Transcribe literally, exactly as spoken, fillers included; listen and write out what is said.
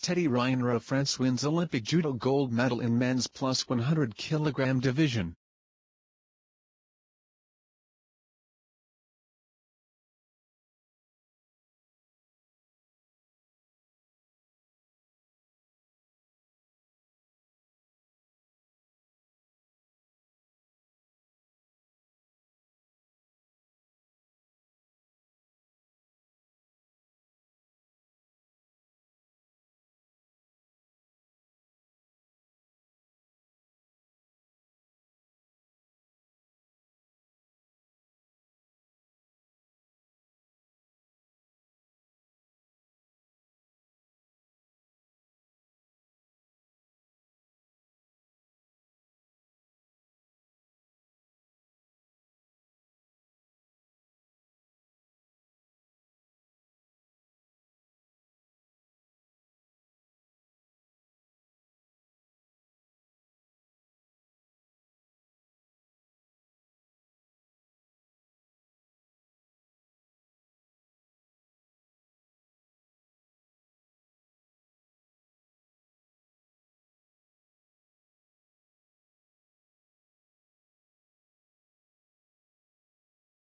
Teddy Ryan of France wins Olympic judo gold medal in men's plus one hundred kilogram division.